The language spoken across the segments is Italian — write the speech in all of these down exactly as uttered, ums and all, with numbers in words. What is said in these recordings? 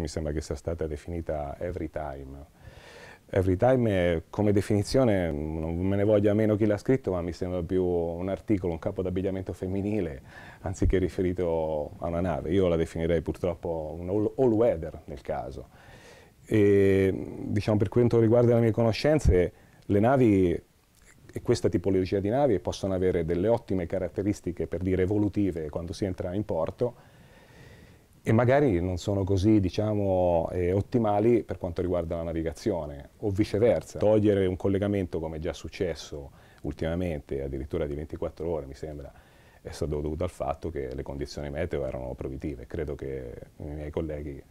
Mi sembra che sia stata definita every time. Every time come definizione, non me ne voglia meno chi l'ha scritto, ma mi sembra più un articolo, un capo d'abbigliamento femminile, anziché riferito a una nave. Io la definirei purtroppo un all weather nel caso. E, diciamo, per quanto riguarda le mie conoscenze, le navi e questa tipologia di navi possono avere delle ottime caratteristiche, per dire evolutive, quando si entra in porto, e magari non sono così, diciamo, eh, ottimali per quanto riguarda la navigazione, o viceversa. Togliere un collegamento, come è già successo ultimamente, addirittura di ventiquattro ore, mi sembra, è stato dovuto al fatto che le condizioni meteo erano proibitive. Credo che i miei colleghi,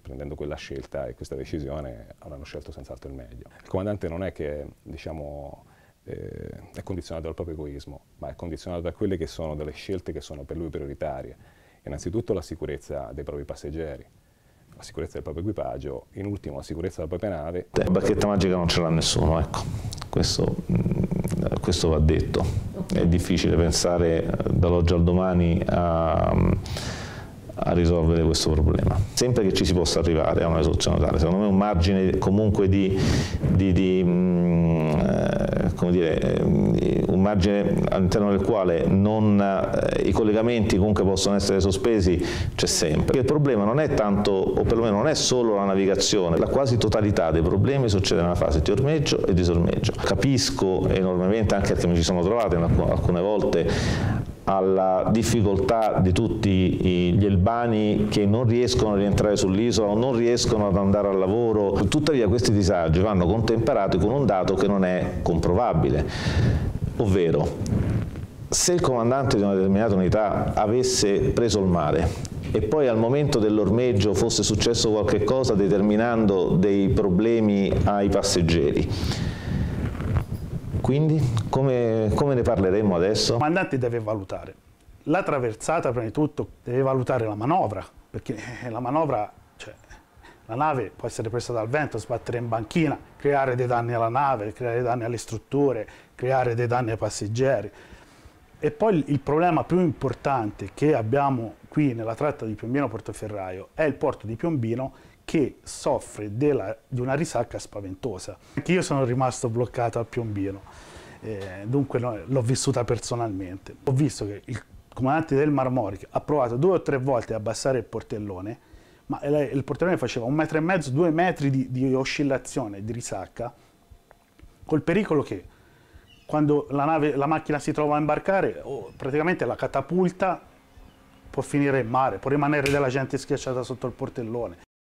prendendo quella scelta e questa decisione, avranno scelto senz'altro il meglio. Il comandante non è che, diciamo, eh, è condizionato dal proprio egoismo, ma è condizionato da quelle che sono delle scelte che sono per lui prioritarie. Innanzitutto la sicurezza dei propri passeggeri, la sicurezza del proprio equipaggio, in ultimo la sicurezza della propria nave. La bacchetta magica non ce l'ha nessuno, ecco, questo, questo va detto. È difficile pensare dall'oggi al domani a, a risolvere questo problema. Sempre che ci si possa arrivare a una risoluzione tale, secondo me un margine comunque di, di, di eh, come dire, un margine all'interno del quale non, eh, i collegamenti comunque possono essere sospesi, c'è sempre. Perché il problema non è tanto, o perlomeno non è solo la navigazione, la quasi totalità dei problemi succede nella fase di ormeggio e di sormeggio. Capisco enormemente, anche perché mi ci sono trovato alcune volte, alla difficoltà di tutti gli elbani che non riescono a rientrare sull'isola o non riescono ad andare al lavoro. Tuttavia questi disagi vanno contemperati con un dato che non è comprovabile. Ovvero, se il comandante di una determinata unità avesse preso il mare e poi al momento dell'ormeggio fosse successo qualche cosa determinando dei problemi ai passeggeri, quindi come, come ne parleremo adesso? Il comandante deve valutare la traversata, prima di tutto deve valutare la manovra, perché la manovra, cioè, la nave può essere presa dal vento, sbattere in banchina, creare dei danni alla nave, creare danni alle strutture, creare dei danni ai passeggeri. E poi il problema più importante che abbiamo qui nella tratta di Piombino-Portoferraio è il porto di Piombino, che soffre della, di una risacca spaventosa. Anche io sono rimasto bloccato a Piombino, eh, dunque no, l'ho vissuta personalmente. Ho visto che il comandante del Marmoric ha provato due o tre volte a abbassare il portellone, ma il portellone faceva un metro e mezzo, due metri di, di oscillazione, di risacca, col pericolo che quando la, nave, la macchina si trova a imbarcare, oh, praticamente la catapulta può finire in mare, può rimanere della gente schiacciata sotto il portellone.